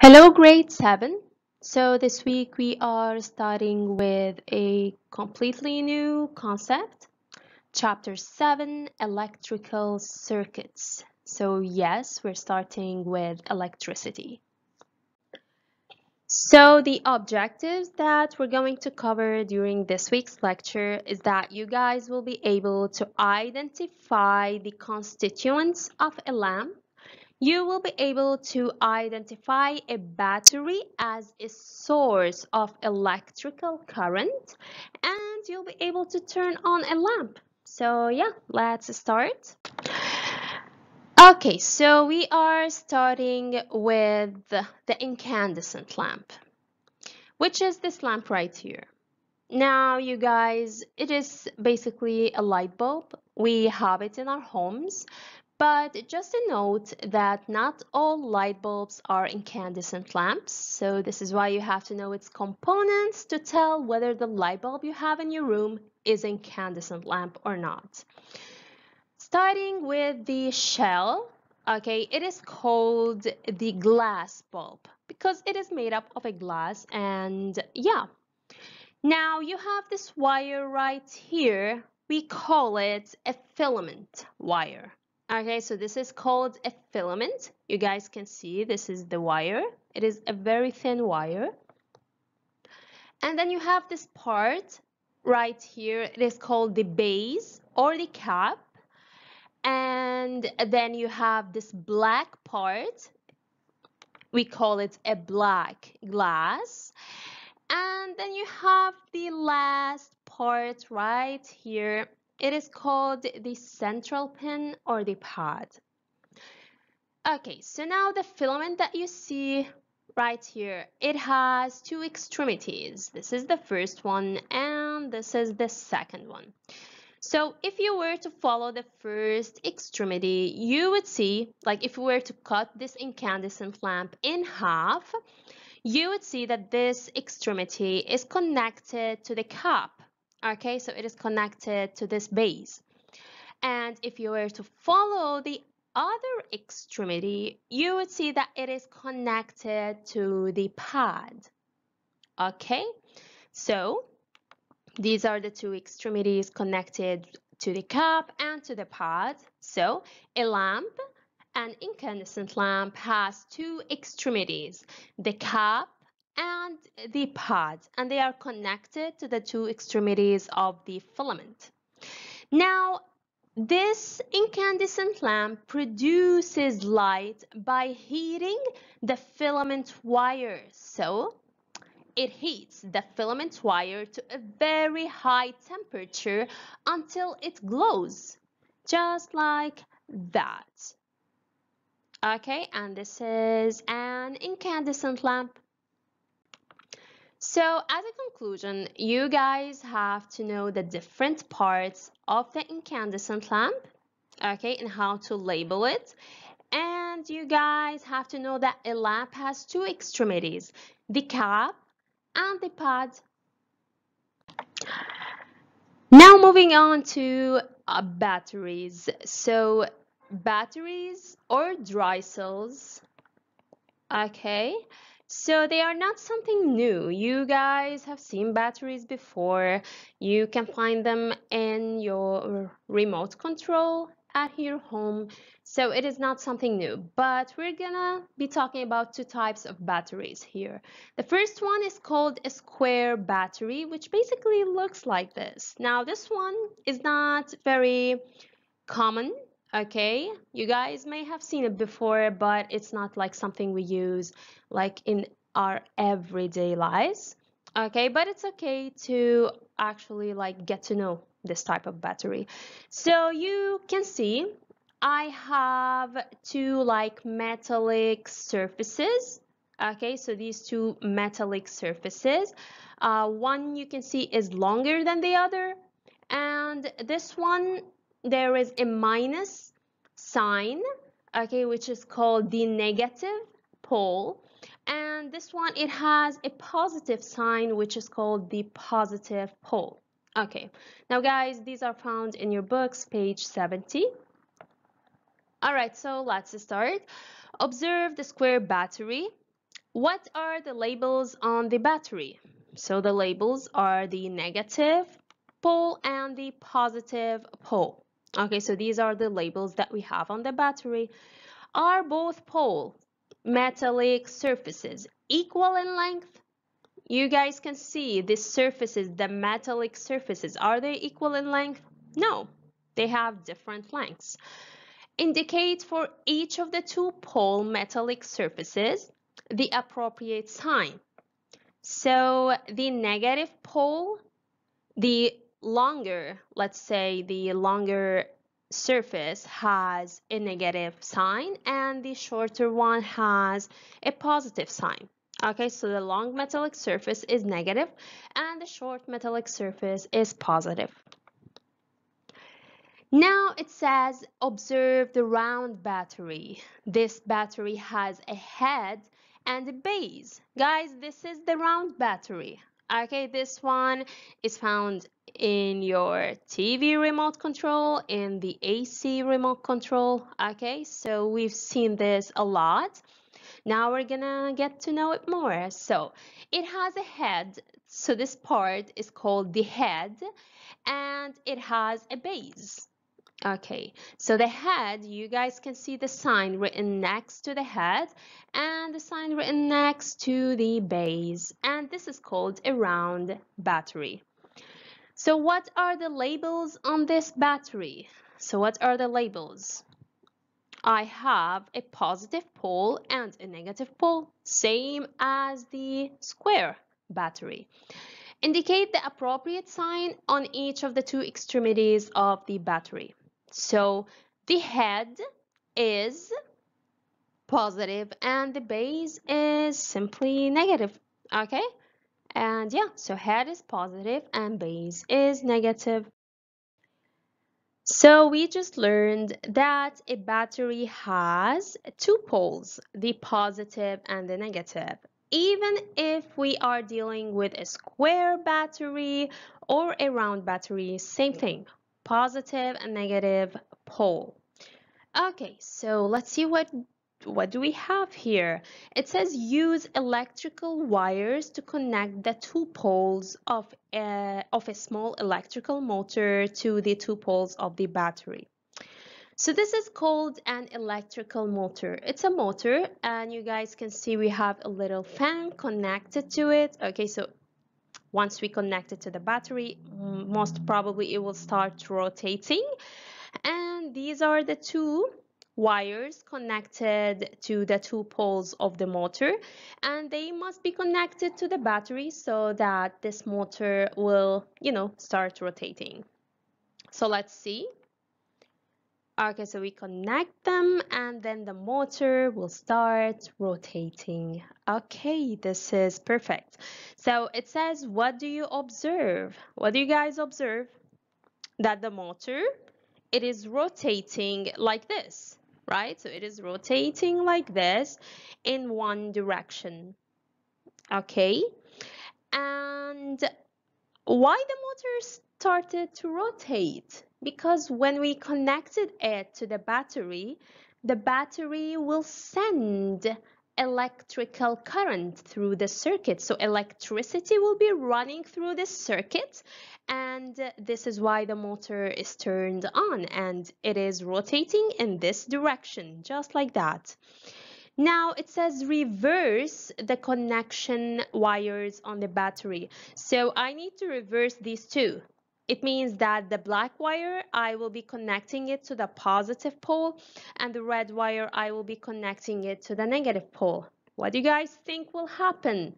Hello, grade 7. So this week we are starting with a completely new concept, chapter 7, electrical circuits. So yes, we're starting with electricity. So the objectives that we're going to cover during this week's lecture is that you guys will be able to identify the constituents of a lamp. You will be able to identify a battery as a source of electrical current, and you'll be able to turn on a lamp. So yeah, let's start. Okay, so we are starting with the incandescent lamp, which is this lamp right here. Now, you guys, it is basically a light bulb. We have it in our homes. But just a note that not all light bulbs are incandescent lamps, so this is why you have to know its components to tell whether the light bulb you have in your room is an incandescent lamp or not. Starting with the shell, okay, it is called the glass bulb because it is made up of a glass, and yeah. Now you have this wire right here. We call it a filament wire. Okay, so this is called a filament. You guys can see this is the wire. It is a very thin wire. And then you have this part right here. It is called the base or the cap. And then you have this black part. We call it a black glass. And then you have the last part right here. It is called the central pin or the pad. Okay, so now the filament that you see right here, it has two extremities. This is the first one and this is the second one. So if you were to follow the first extremity, you would see, like if we were to cut this incandescent lamp in half, you would see that this extremity is connected to the cap. Okay, so it is connected to this base. And if you were to follow the other extremity, you would see that it is connected to the pad. Okay, so these are the two extremities connected to the cap and to the pad. So a lamp, an incandescent lamp, has two extremities, the cap and the pad, and they are connected to the two extremities of the filament. Now, this incandescent lamp produces light by heating the filament wire. So it heats the filament wire to a very high temperature until it glows, just like that. Okay, and this is an incandescent lamp. So as a conclusion, you guys have to know the different parts of the incandescent lamp, okay, and how to label it. And you guys have to know that a lamp has two extremities, the cap and the pad. Now moving on to batteries. So batteries or dry cells, okay. So they are not something new. You guys have seen batteries before. You can find them in your remote control at your home. So it is not something new, but we're gonna be talking about two types of batteries here. The first one is called a square battery, which basically looks like this. Now, this one is not very common. Okay, you guys may have seen it before, but it's not like something we use like in our everyday lives. Okay, but it's okay to actually like get to know this type of battery. So you can see I have two like metallic surfaces. Okay, so these two metallic surfaces, one you can see is longer than the other, and this one there is a minus sign, okay, which is called the negative pole, and this one it has a positive sign, which is called the positive pole. Okay, now guys, these are found in your books, page 70. All right, so let's start. Observe the square battery. What are the labels on the battery? So the labels are the negative pole and the positive pole. Okay, so these are the labels that we have on the battery. Are both poles metallic surfaces equal in length? You guys can see these surfaces, the metallic surfaces, are they equal in length? No, they have different lengths. Indicate for each of the two pole metallic surfaces the appropriate sign. So the negative pole, the longer, let's say the longer surface has a negative sign and the shorter one has a positive sign. Okay, so the long metallic surface is negative and the short metallic surface is positive. Now it says observe the round battery. This battery has a head and a base. Guys, this is the round battery. Okay, this one is found in your TV remote control, in the AC remote control. Okay, so we've seen this a lot. Now we're gonna get to know it more. So it has a head, so this part is called the head, and it has a base. Okay, so the head, you guys can see the sign written next to the head and the sign written next to the base, and this is called a round battery. So what are the labels on this battery? So what are the labels? I have a positive pole and a negative pole, same as the square battery. Indicate the appropriate sign on each of the two extremities of the battery. So the head is positive and the base is simply negative. Okay, and yeah, so head is positive and base is negative. So we just learned that a battery has two poles, the positive and the negative. Even if we are dealing with a square battery or a round battery, same thing. Positive and negative pole. Okay, so let's see what do we have here. It says use electrical wires to connect the two poles of a small electrical motor to the two poles of the battery. So this is called an electrical motor. It's a motor, and you guys can see we have a little fan connected to it. Okay, so once we connect it to the battery, most probably it will start rotating. And these are the two wires connected to the two poles of the motor. And they must be connected to the battery so that this motor will, you know, start rotating. So let's see. Okay, so we connect them and then the motor will start rotating. Okay, this is perfect. So it says, what do you observe? What do you guys observe? That the motor, it is rotating like this, right? So it is rotating like this in one direction. Okay, and why the motor started to rotate? Because when we connected it to the battery will send electrical current through the circuit. So electricity will be running through the circuit, and this is why the motor is turned on and it is rotating in this direction, just like that. Now it says reverse the connection wires on the battery. So I need to reverse these two. It means that the black wire, I will be connecting it to the positive pole, and the red wire, I will be connecting it to the negative pole. What do you guys think will happen?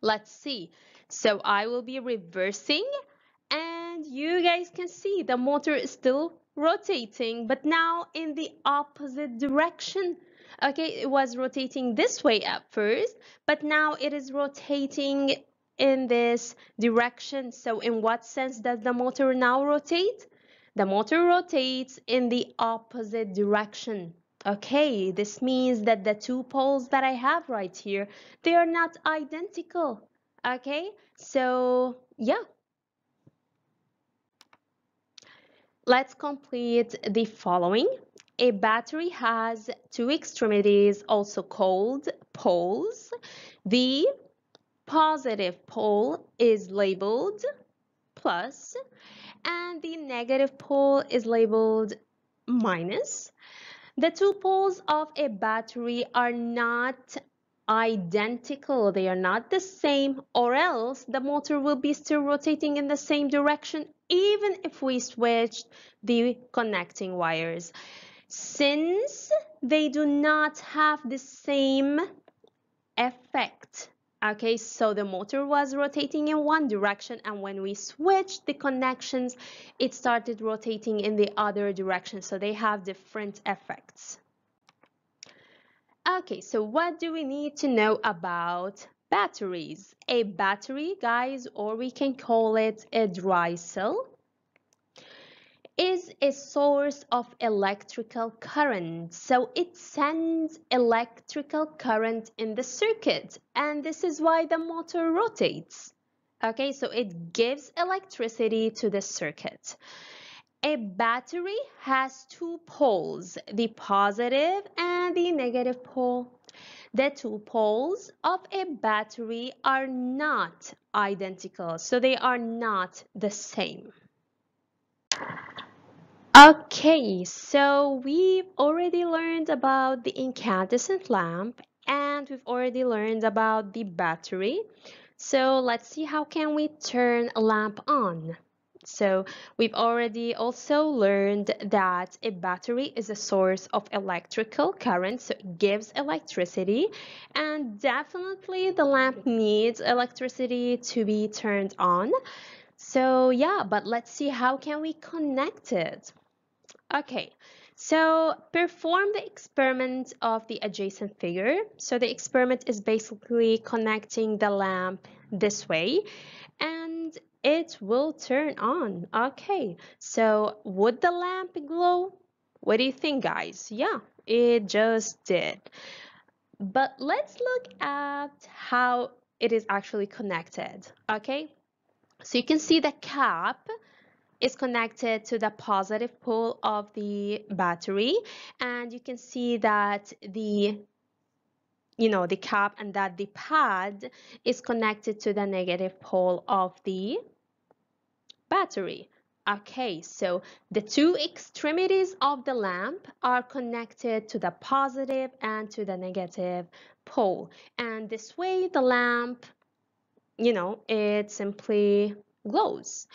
Let's see. So I will be reversing, and you guys can see the motor is still rotating, but now in the opposite direction. Okay, it was rotating this way at first, but now it is rotating in this direction. So in what sense does the motor now rotate? The motor rotates in the opposite direction. Okay, this means that the two poles that I have right here, they are not identical. Okay, so yeah. Let's complete the following. A battery has two extremities, also called poles. The positive pole is labeled plus and the negative pole is labeled minus. The two poles of a battery are not identical. They are not the same, or else the motor will be still rotating in the same direction even if we switched the connecting wires. Since they do not have the same effect, okay, so the motor was rotating in one direction, and when we switched the connections, it started rotating in the other direction, so they have different effects. Okay, so what do we need to know about batteries? A battery, guys, or we can call it a dry cell, is a source of electrical current. So it sends electrical current in the circuit, and this is why the motor rotates. Okay, so it gives electricity to the circuit. A battery has two poles, the positive and the negative pole. The two poles of a battery are not identical, so they are not the same. Okay, so we've already learned about the incandescent lamp, and we've already learned about the battery. So let's see how can we turn a lamp on. So we've already also learned that a battery is a source of electrical current, so it gives electricity, and definitely the lamp needs electricity to be turned on. So yeah, but let's see how can we connect it. Okay, so perform the experiment of the adjacent figure. So the experiment is basically connecting the lamp this way, and it will turn on. Okay, so would the lamp glow? What do you think, guys? Yeah, it just did. But let's look at how it is actually connected. Okay, so you can see the cap is connected to the positive pole of the battery, and you can see that the cap and that the pad is connected to the negative pole of the battery. Okay, so the two extremities of the lamp are connected to the positive and to the negative pole. And this way the lamp, it simply glows.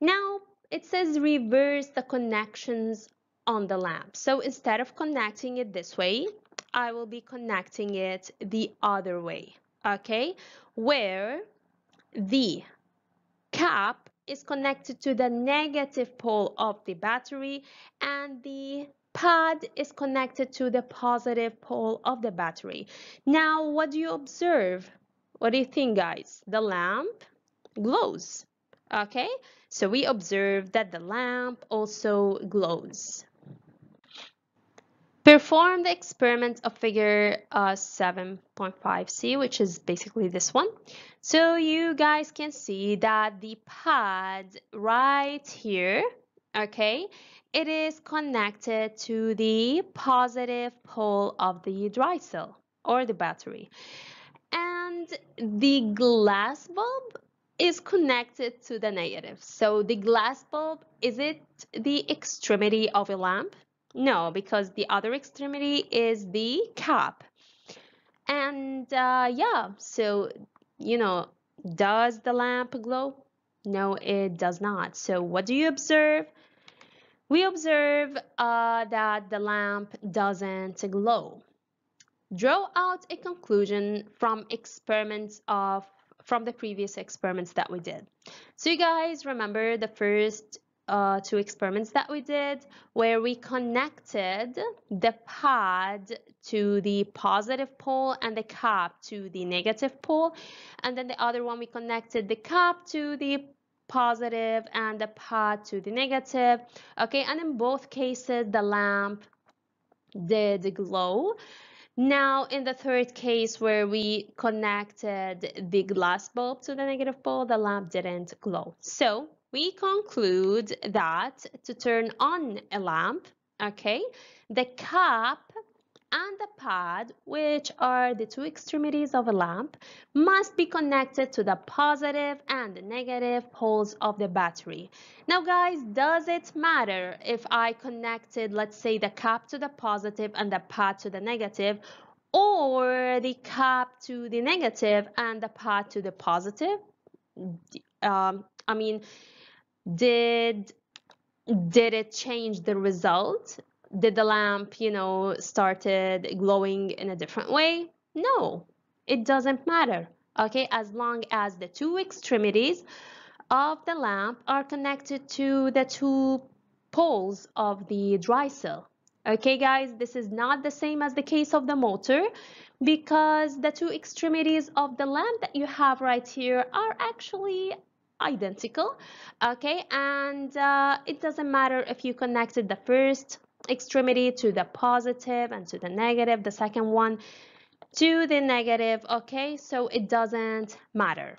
Now it says reverse the connections on the lamp. So instead of connecting it this way, I will be connecting it the other way, okay? Where the cap is connected to the negative pole of the battery and the pad is connected to the positive pole of the battery. Now, what do you observe? What do you think, guys? The lamp glows, okay? So we observe that the lamp also glows. Perform the experiment of figure 7.5c, which is basically this one. So you guys can see that the pad right here, okay, it is connected to the positive pole of the dry cell or the battery. And the glass bulb is connected to the negative. So the glass bulb, is it the extremity of a lamp? No, because the other extremity is the cap. And yeah, so, does the lamp glow? No, it does not. So what do you observe? We observe that the lamp doesn't glow. Draw out a conclusion from the previous experiments that we did. So you guys remember the first two experiments that we did, where we connected the pad to the positive pole and the cap to the negative pole, and then the other one we connected the cap to the positive and the pad to the negative. Okay, and in both cases the lamp did glow. Now in the third case, where we connected the glass bulb to the negative pole, the lamp didn't glow. So we conclude that to turn on a lamp, okay, the cap and the pod, which are the two extremities of a lamp, must be connected to the positive and the negative poles of the battery. Now guys, does it matter if I connected, let's say, the cap to the positive and the pod to the negative, or the cap to the negative and the pod to the positive? I mean, did it change the result? Did the lamp, started glowing in a different way? No, it doesn't matter, okay? As long as the two extremities of the lamp are connected to the two poles of the dry cell. Okay, guys, this is not the same as the case of the motor, because the two extremities of the lamp that you have right here are actually identical, okay? And it doesn't matter if you connected the first extremity to the positive and to the negative, the second one to the negative, okay? So it doesn't matter.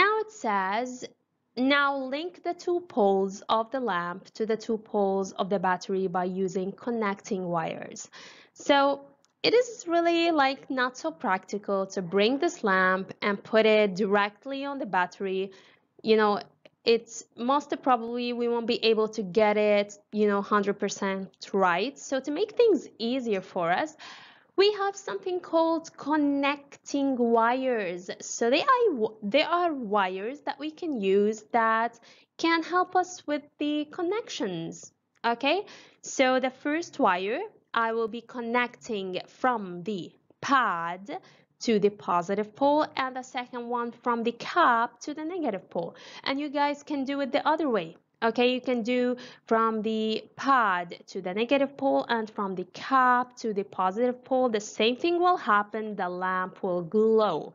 Now it says, now link the two poles of the lamp to the two poles of the battery by using connecting wires. So it is really like not so practical to bring this lamp and put it directly on the battery. It's most probably we won't be able to get it, 100% right. So to make things easier for us, we have something called connecting wires. So they are wires that we can use that can help us with the connections, okay? So the first wire, I will be connecting from the pod to the positive pole, and the second one from the cap to the negative pole. And you guys can do it the other way, okay? You can do from the pod to the negative pole and from the cap to the positive pole. The same thing will happen, the lamp will glow,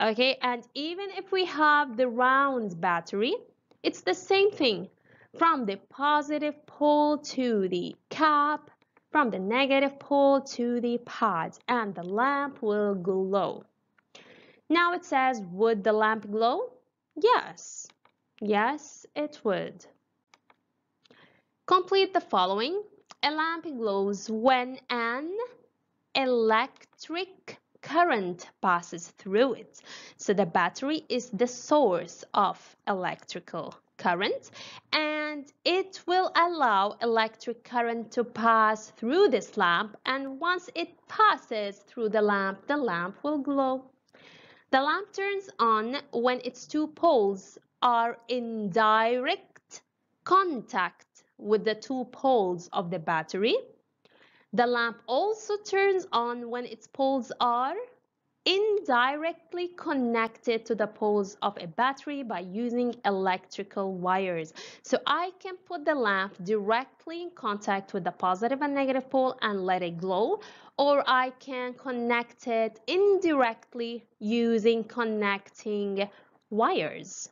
okay? And even if we have the round battery, it's the same thing, from the positive pole to the cap, from the negative pole to the pod, and the lamp will glow. Now it says, would the lamp glow? Yes. Yes, it would. Complete the following. A lamp glows when an electric current passes through it. So the battery is the source of electrical current, and it will allow electric current to pass through this lamp, and once it passes through the lamp will glow. The lamp turns on when its two poles are in direct contact with the two poles of the battery. The lamp also turns on when its poles are indirectly connected to the poles of a battery by using electrical wires. So I can put the lamp directly in contact with the positive and negative pole and let it glow, or I can connect it indirectly using connecting wires.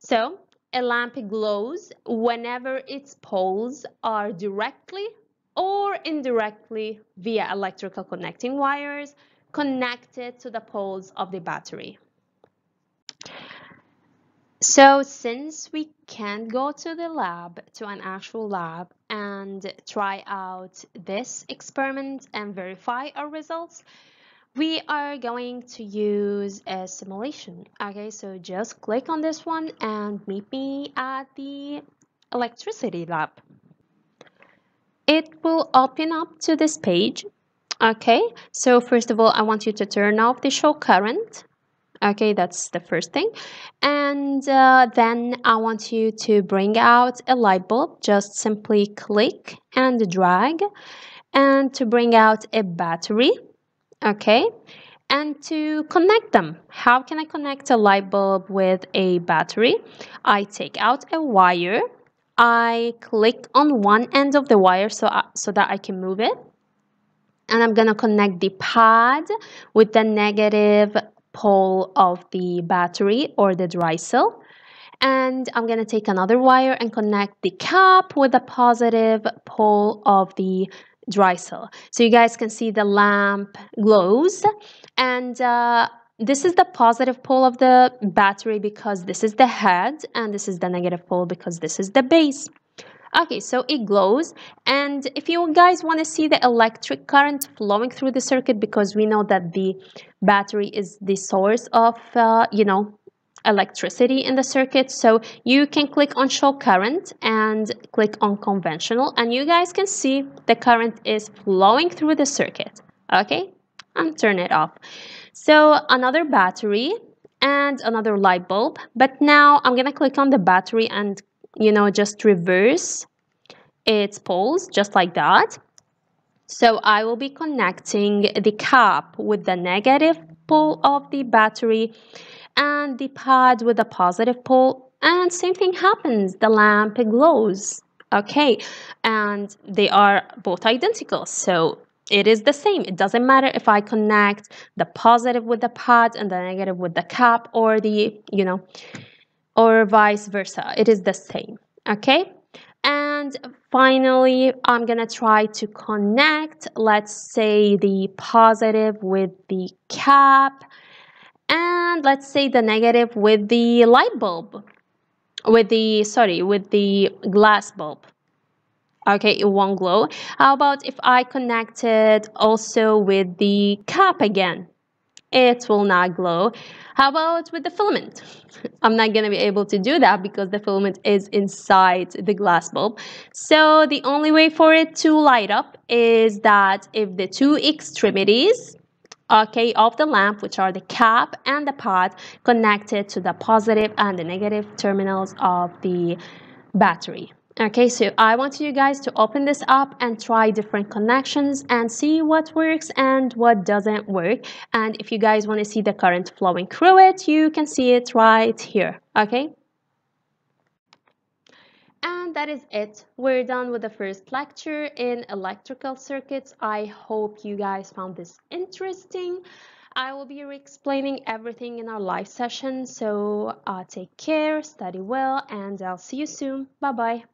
So a lamp glows whenever its poles are directly or indirectly via electrical connecting wires connected to the poles of the battery. So since we can't go to the lab, to an actual lab, and try out this experiment and verify our results, we are going to use a simulation. Okay, so just click on this one and meet me at the electricity lab. It will open up to this page. Okay, so first of all, I want you to turn off the show current. Okay, that's the first thing. And then I want you to bring out a light bulb. Just simply click and drag. And to bring out a battery. Okay, and to connect them. How can I connect a light bulb with a battery? I take out a wire. I click on one end of the wire so that I can move it. And I'm gonna connect the pod with the negative pole of the battery or the dry cell. And I'm gonna take another wire and connect the cap with the positive pole of the dry cell. So you guys can see the lamp glows. And this is the positive pole of the battery because this is the head, and this is the negative pole because this is the base. Okay, so it glows. And if you guys want to see the electric current flowing through the circuit, because we know that the battery is the source of, electricity in the circuit, so you can click on show current and click on conventional, and you guys can see the current is flowing through the circuit. Okay, and turn it off. So another battery and another light bulb, but now I'm gonna click on the battery and just reverse its poles, just like that. So I will be connecting the cap with the negative pole of the battery and the pad with a positive pole, and same thing happens, the lamp glows. Okay, and they are both identical, so it is the same. It doesn't matter if I connect the positive with the pad and the negative with the cap, or the or vice versa. It is the same. Okay, and finally I'm gonna try to connect, let's say, the positive with the cap, and let's say the negative with the light bulb, with the glass bulb. Okay, it won't glow. How about if I connect it also with the cap again? It will not glow. How about with the filament? I'm not going to be able to do that because the filament is inside the glass bulb. So the only way for it to light up is that if the two extremities, okay, of the lamp, which are the cap and the pad, connected to the positive and the negative terminals of the battery. Okay, so I want you guys to open this up and try different connections and see what works and what doesn't work. And if you guys want to see the current flowing through it, you can see it right here. Okay, and that is it. We're done with the first lecture in electrical circuits. I hope you guys found this interesting. I will be re-explaining everything in our live session. So take care, study well, and I'll see you soon. Bye bye.